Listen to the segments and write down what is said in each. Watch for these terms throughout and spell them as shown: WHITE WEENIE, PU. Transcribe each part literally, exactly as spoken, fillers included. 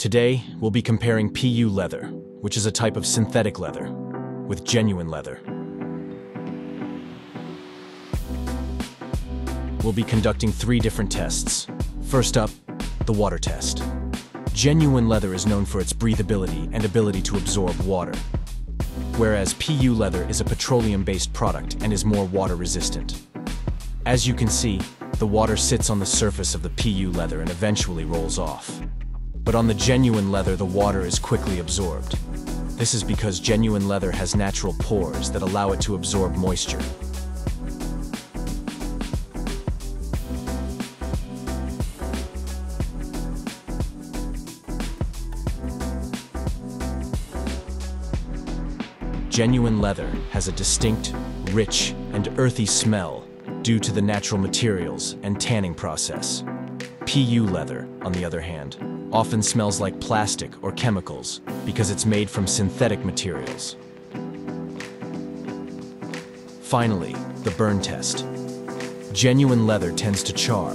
Today, we'll be comparing P U leather, which is a type of synthetic leather, with genuine leather. We'll be conducting three different tests. First up, the water test. Genuine leather is known for its breathability and ability to absorb water, whereas P U leather is a petroleum-based product and is more water-resistant. As you can see, the water sits on the surface of the P U leather and eventually rolls off. But on the genuine leather, the water is quickly absorbed. This is because genuine leather has natural pores that allow it to absorb moisture. Genuine leather has a distinct, rich, and earthy smell due to the natural materials and tanning process. P U leather, on the other hand, often smells like plastic or chemicals because it's made from synthetic materials. Finally, the burn test. Genuine leather tends to char,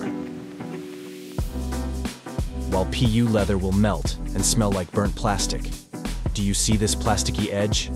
while P U leather will melt and smell like burnt plastic. Do you see this plasticky edge?